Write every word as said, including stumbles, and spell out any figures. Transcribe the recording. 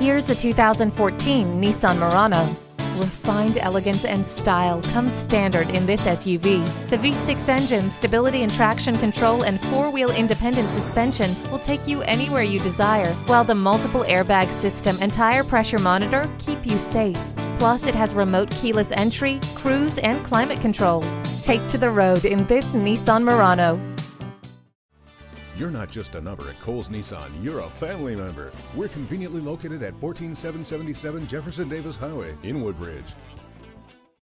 Here's a two thousand fourteen Nissan Murano. Refined elegance and style come standard in this S U V. The V six engine, stability and traction control, and four-wheel independent suspension will take you anywhere you desire, while the multiple airbag system and tire pressure monitor keep you safe. Plus, it has remote keyless entry, cruise, and climate control. Take to the road in this Nissan Murano. You're not just a number at Coles Nissan, you're a family member. We're conveniently located at one four seven seven seven Jefferson Davis Highway in Woodbridge.